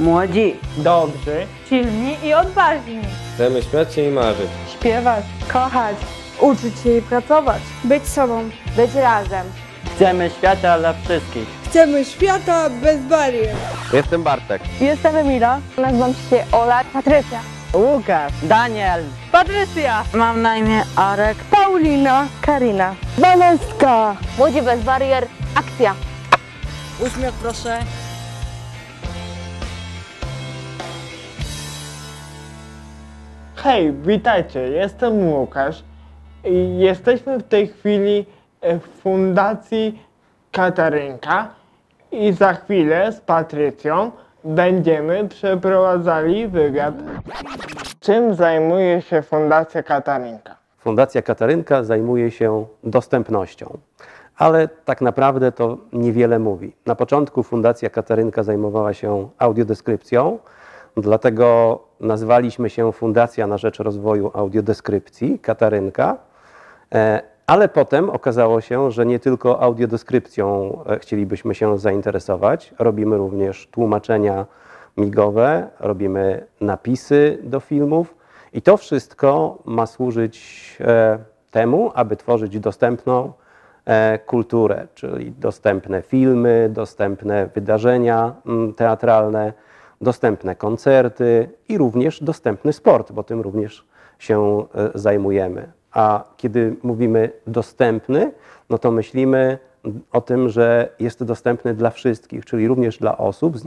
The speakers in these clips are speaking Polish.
Młodzi, dobrzy, silni i odważni. Chcemy śmiać się i marzyć. Śpiewać, kochać, uczyć się i pracować. Być sobą, być razem. Chcemy świata dla wszystkich. Chcemy świata bez barier. Jestem Bartek. Jestem Emila. Nazywam się Ola. Patrycja. Łukasz. Daniel. Patrycja. Mam na imię Arek. Paulina. Karina. Waneska. Młodzi bez barier. Akcja. Uśmiech proszę. Hej, witajcie, jestem Łukasz i jesteśmy w tej chwili w Fundacji Katarynka i za chwilę z Patrycją będziemy przeprowadzali wywiad. Czym zajmuje się Fundacja Katarynka? Fundacja Katarynka zajmuje się dostępnością, ale tak naprawdę to niewiele mówi. Na początku Fundacja Katarynka zajmowała się audiodeskrypcją, dlatego nazwaliśmy się Fundacja na rzecz rozwoju audiodeskrypcji Katarynka, ale potem okazało się, że nie tylko audiodeskrypcją chcielibyśmy się zainteresować. Robimy również tłumaczenia migowe, robimy napisy do filmów i to wszystko ma służyć temu, aby tworzyć dostępną kulturę, czyli dostępne filmy, dostępne wydarzenia teatralne, dostępne koncerty i również dostępny sport, bo tym również się zajmujemy. A kiedy mówimy dostępny, no to myślimy o tym, że jest dostępny dla wszystkich, czyli również dla osób z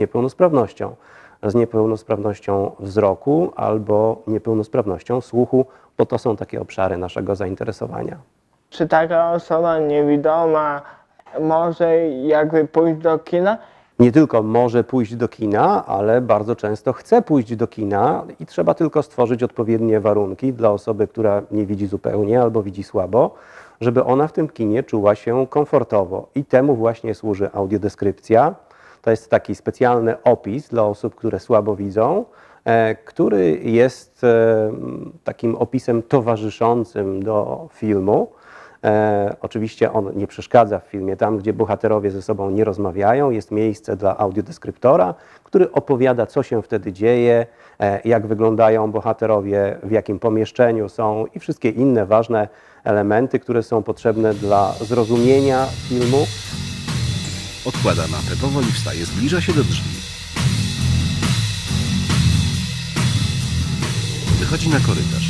niepełnosprawnością wzroku albo niepełnosprawnością słuchu, bo to są takie obszary naszego zainteresowania. Czy taka osoba niewidoma może jakby pójść do kina? Nie tylko może pójść do kina, ale bardzo często chce pójść do kina i trzeba tylko stworzyć odpowiednie warunki dla osoby, która nie widzi zupełnie albo widzi słabo, żeby ona w tym kinie czuła się komfortowo. I temu właśnie służy audiodeskrypcja. To jest taki specjalny opis dla osób, które słabo widzą, który jest takim opisem towarzyszącym do filmu. Oczywiście on nie przeszkadza w filmie, tam gdzie bohaterowie ze sobą nie rozmawiają, jest miejsce dla audiodeskryptora, który opowiada, co się wtedy dzieje, jak wyglądają bohaterowie, w jakim pomieszczeniu są i wszystkie inne ważne elementy, które są potrzebne dla zrozumienia filmu. Odkłada mapę, powoli wstaje, zbliża się do drzwi. Wychodzi na korytarz.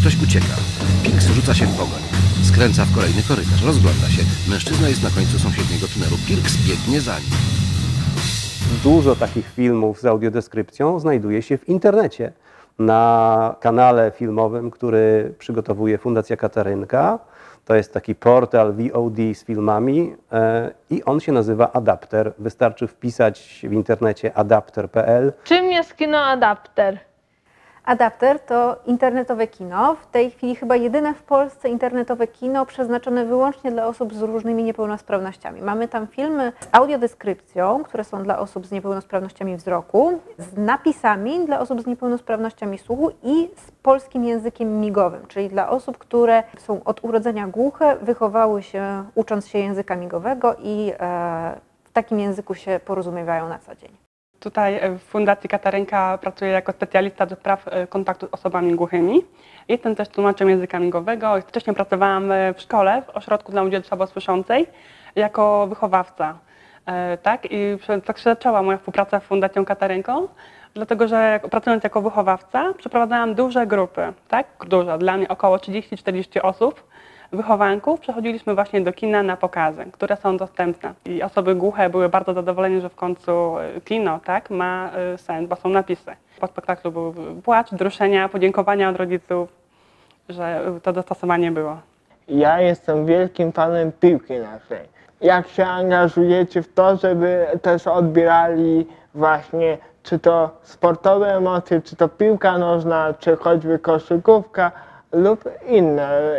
Ktoś ucieka. Piks rzuca się w pogoń. Skręca w kolejny korytarz, rozgląda się. Mężczyzna jest na końcu sąsiedniego tunelu. Pirks biegnie za nim. Dużo takich filmów z audiodeskrypcją znajduje się w internecie. Na kanale filmowym, który przygotowuje Fundacja Katarynka. To jest taki portal VOD z filmami i on się nazywa Adapter. Wystarczy wpisać w internecie adapter.pl. Czym jest kino Adapter? Adapter to internetowe kino, w tej chwili chyba jedyne w Polsce internetowe kino przeznaczone wyłącznie dla osób z różnymi niepełnosprawnościami. Mamy tam filmy z audiodeskrypcją, które są dla osób z niepełnosprawnościami wzroku, z napisami dla osób z niepełnosprawnościami słuchu i z polskim językiem migowym, czyli dla osób, które są od urodzenia głuche, wychowały się ucząc się języka migowego i w takim języku się porozumiewają na co dzień. Tutaj w Fundacji Katarynka pracuję jako specjalista do spraw kontaktu z osobami głuchymi. Jestem też tłumaczem języka migowego. Wcześniej pracowałam w szkole, w ośrodku dla młodzieży słabosłyszącej jako wychowawca. Tak? I tak się zaczęła moja współpraca z Fundacją Katarynką, dlatego że pracując jako wychowawca przeprowadzałam duże grupy, tak? Dużo, dla mnie około 30-40 osób. Wychowanków przechodziliśmy właśnie do kina na pokazy, które są dostępne. I osoby głuche były bardzo zadowolone, że w końcu kino tak, ma sens, bo są napisy. Po spektaklu był płacz, wzruszenia, podziękowania od rodziców, że to dostosowanie było. Ja jestem wielkim fanem piłki nożnej. Jak się angażujecie w to, żeby też odbierali właśnie czy to sportowe emocje, czy to piłka nożna, czy choćby koszykówka, lub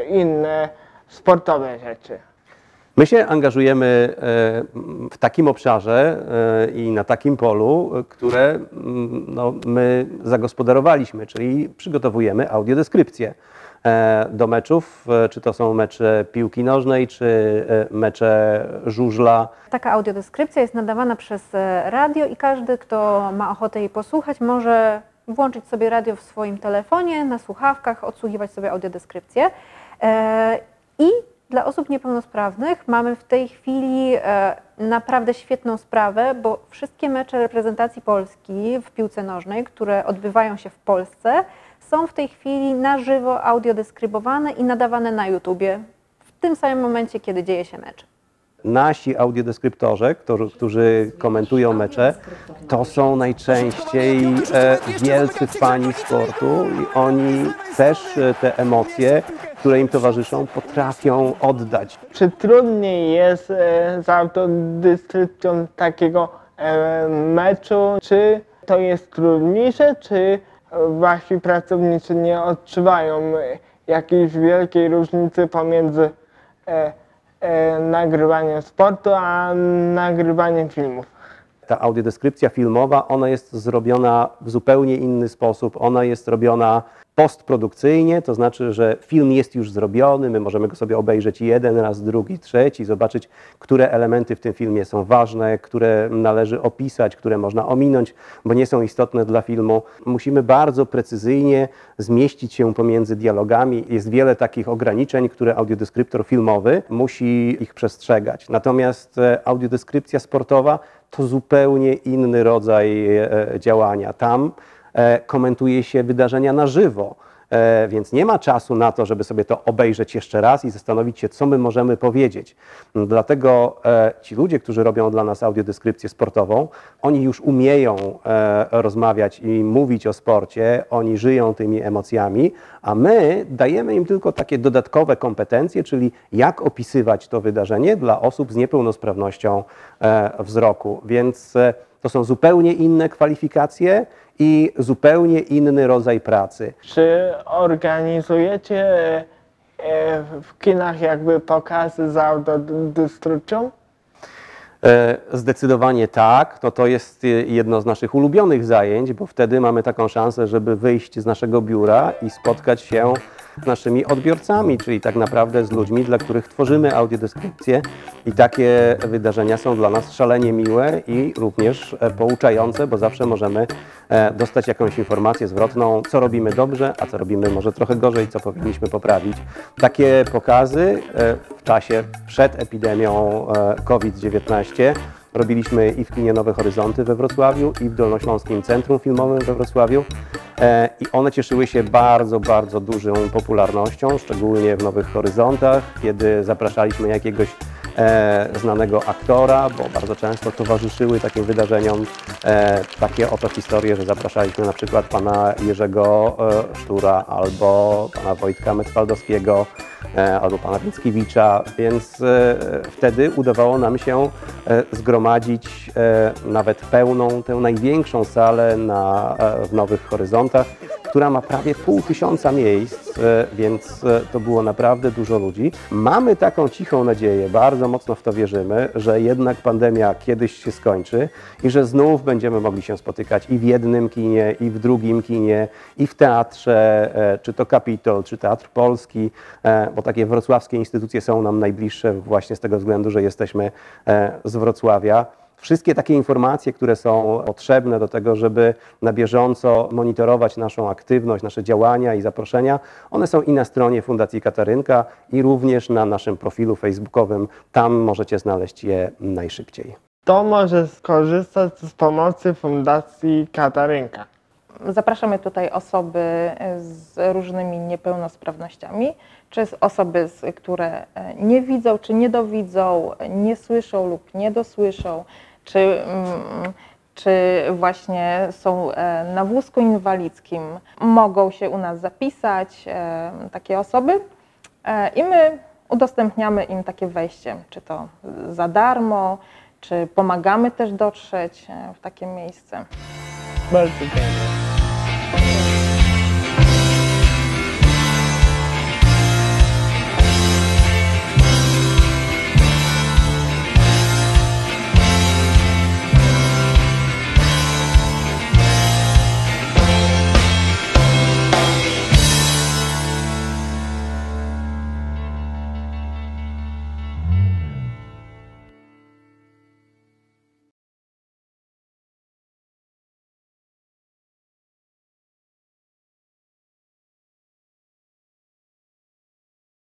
inne sportowe rzeczy. My się angażujemy w takim obszarze i na takim polu, które no, my zagospodarowaliśmy, czyli przygotowujemy audiodeskrypcję do meczów, czy to są mecze piłki nożnej, czy mecze żużla. Taka audiodeskrypcja jest nadawana przez radio i każdy, kto ma ochotę jej posłuchać, może włączyć sobie radio w swoim telefonie, na słuchawkach, odsłuchiwać sobie audiodeskrypcję. I dla osób niepełnosprawnych mamy w tej chwili naprawdę świetną sprawę, bo wszystkie mecze reprezentacji Polski w piłce nożnej, które odbywają się w Polsce, są w tej chwili na żywo audiodeskrybowane i nadawane na YouTubie w tym samym momencie, kiedy dzieje się mecz. Nasi audiodeskryptorzy, którzy komentują mecze, to są najczęściej wielcy fani sportu i oni też te emocje, które im towarzyszą, potrafią oddać. Czy trudniej jest z autodystrypcją takiego meczu? Czy to jest trudniejsze, czy wasi pracownicy nie odczuwają jakiejś wielkiej różnicy pomiędzy nagrywaniem sportu a nagrywaniem filmów? Ta audiodeskrypcja filmowa, ona jest zrobiona w zupełnie inny sposób. Ona jest robiona postprodukcyjnie, to znaczy, że film jest już zrobiony, my możemy go sobie obejrzeć jeden raz, drugi, trzeci, zobaczyć, które elementy w tym filmie są ważne, które należy opisać, które można ominąć, bo nie są istotne dla filmu. Musimy bardzo precyzyjnie zmieścić się pomiędzy dialogami. Jest wiele takich ograniczeń, które audiodeskryptor filmowy musi ich przestrzegać. Natomiast audiodeskrypcja sportowa to zupełnie inny rodzaj działania. Tam komentuje się wydarzenia na żywo, więc nie ma czasu na to, żeby sobie to obejrzeć jeszcze raz i zastanowić się, co my możemy powiedzieć. Dlatego ci ludzie, którzy robią dla nas audiodeskrypcję sportową, oni już umieją rozmawiać i mówić o sporcie, oni żyją tymi emocjami, a my dajemy im tylko takie dodatkowe kompetencje, czyli jak opisywać to wydarzenie dla osób z niepełnosprawnością wzroku. Więc to są zupełnie inne kwalifikacje i zupełnie inny rodzaj pracy. Czy organizujecie w kinach jakby pokazy z autodystrypcją? Zdecydowanie tak. To jest jedno z naszych ulubionych zajęć, bo wtedy mamy taką szansę, żeby wyjść z naszego biura i spotkać się z naszymi odbiorcami, czyli tak naprawdę z ludźmi, dla których tworzymy audiodeskrypcję, i takie wydarzenia są dla nas szalenie miłe i również pouczające, bo zawsze możemy dostać jakąś informację zwrotną, co robimy dobrze, a co robimy może trochę gorzej, co powinniśmy poprawić. Takie pokazy w czasie przed epidemią COVID-19 robiliśmy i w Kinie Nowe Horyzonty we Wrocławiu, i w Dolnośląskim Centrum Filmowym we Wrocławiu. I one cieszyły się bardzo, bardzo dużą popularnością, szczególnie w Nowych Horyzontach, kiedy zapraszaliśmy jakiegoś znanego aktora, bo bardzo często towarzyszyły takim wydarzeniom takie oto historie, że zapraszaliśmy na przykład pana Jerzego Sztura, albo pana Wojtka Metwaldowskiego, albo pana Mickiewicza, więc wtedy udawało nam się zgromadzić nawet pełną, tę największą salę w Nowych Horyzontach, która ma prawie 500 miejsc, więc to było naprawdę dużo ludzi. Mamy taką cichą nadzieję, bardzo mocno w to wierzymy, że jednak pandemia kiedyś się skończy i że znów będziemy mogli się spotykać i w jednym kinie, i w drugim kinie, i w teatrze, czy to Kapitol, czy Teatr Polski, bo takie wrocławskie instytucje są nam najbliższe właśnie z tego względu, że jesteśmy z Wrocławia. Wszystkie takie informacje, które są potrzebne do tego, żeby na bieżąco monitorować naszą aktywność, nasze działania i zaproszenia, one są i na stronie Fundacji Katarynka, i również na naszym profilu facebookowym. Tam możecie znaleźć je najszybciej. Kto może skorzystać z pomocy Fundacji Katarynka? Zapraszamy tutaj osoby z różnymi niepełnosprawnościami, czy osoby, które nie widzą, czy niedowidzą, nie słyszą lub niedosłyszą, czy właśnie są na wózku inwalidzkim. Mogą się u nas zapisać takie osoby i my udostępniamy im takie wejście, czy to za darmo, czy pomagamy też dotrzeć w takie miejsce. Bardzo dziękuję.